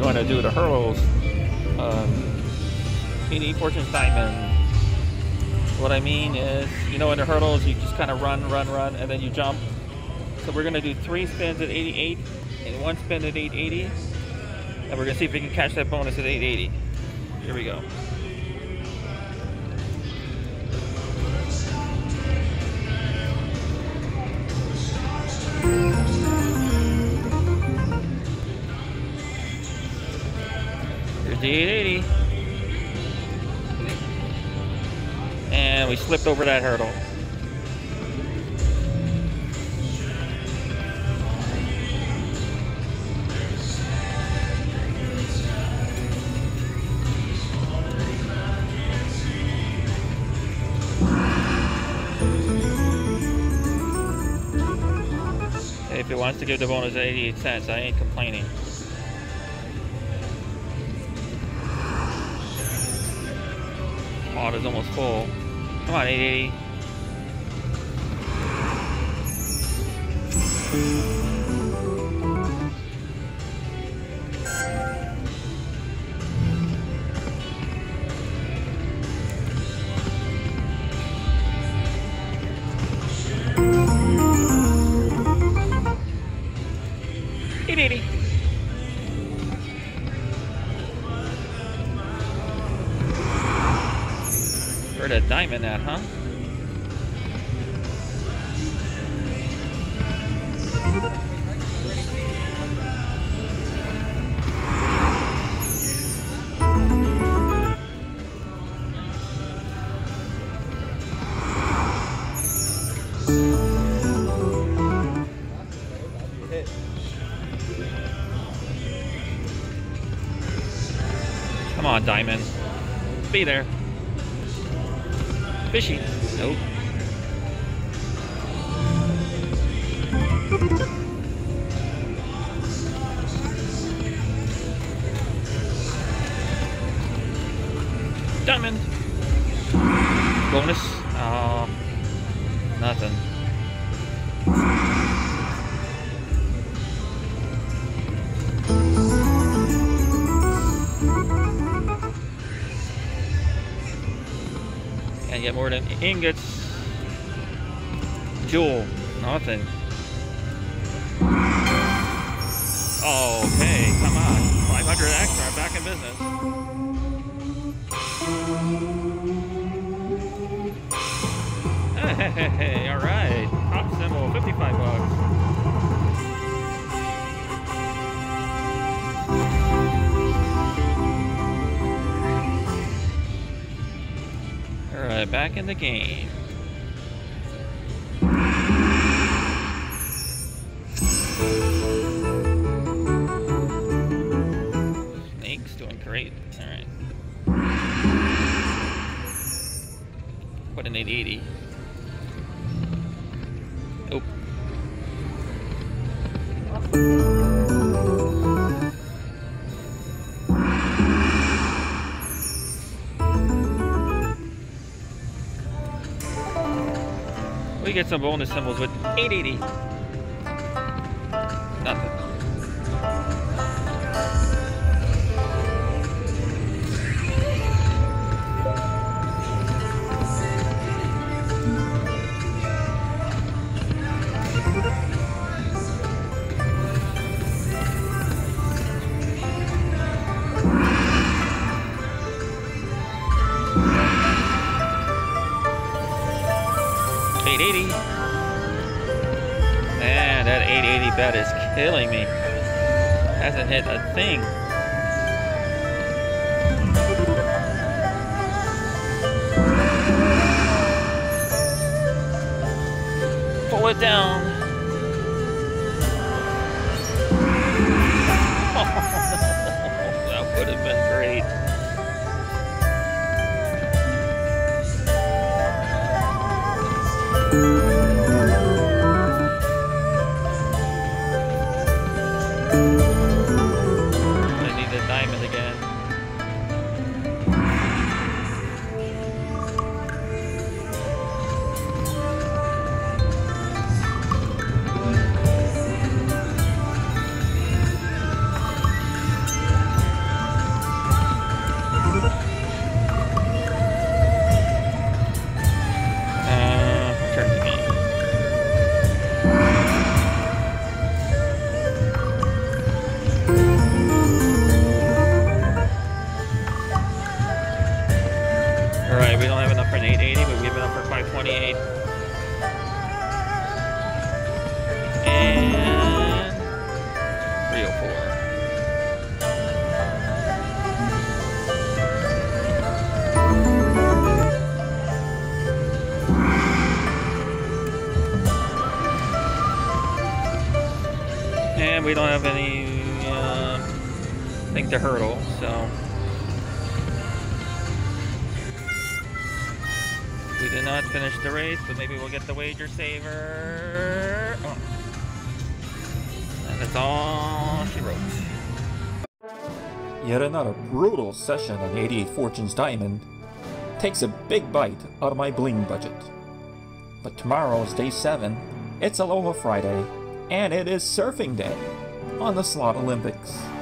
going to do the hurdles. 88 Fortunes Diamond. What I mean is, you know, in the hurdles, you just kind of run, and then you jump. So we're going to do 3 spins at 88 and 1 spin at 880. And we're going to see if we can catch that bonus at 880. Here we go. Here's the 880. And we slipped over that hurdle. If it wants to give the bonus 88 cents, I ain't complaining. Pot is almost full. Come on, 880. Where'd that diamond at, huh? Come on, diamond. Be there. Fishy. Nope. Diamond. Bonus. Oh, nothing. And get more than ingots. Jewel. Nothing. Okay, come on. 500 extra. I'm back in business. Hey, all right. Top symbol, 55 bucks. Alright, back in the game. Snake's doing great. Alright. Put an 880. Nope. We get some bonus symbols with 880. Nothing. 880. Man, that 880 bet is killing me. Hasn't hit a thing. Pull it down. Oh, that would have been great. I need the diamond again. Alright, we don't have enough for an 880, but we have enough for 528. And 304. And we don't have any, I think, to hurdle, so. We did not finish the race, but maybe we'll get the wager saver. Oh. And that's all she wrote. Yet another brutal session on 88 Fortunes Diamond takes a big bite out of my bling budget. But tomorrow is day 7, it's Aloha Friday, and it is surfing day on the Slot Olympics.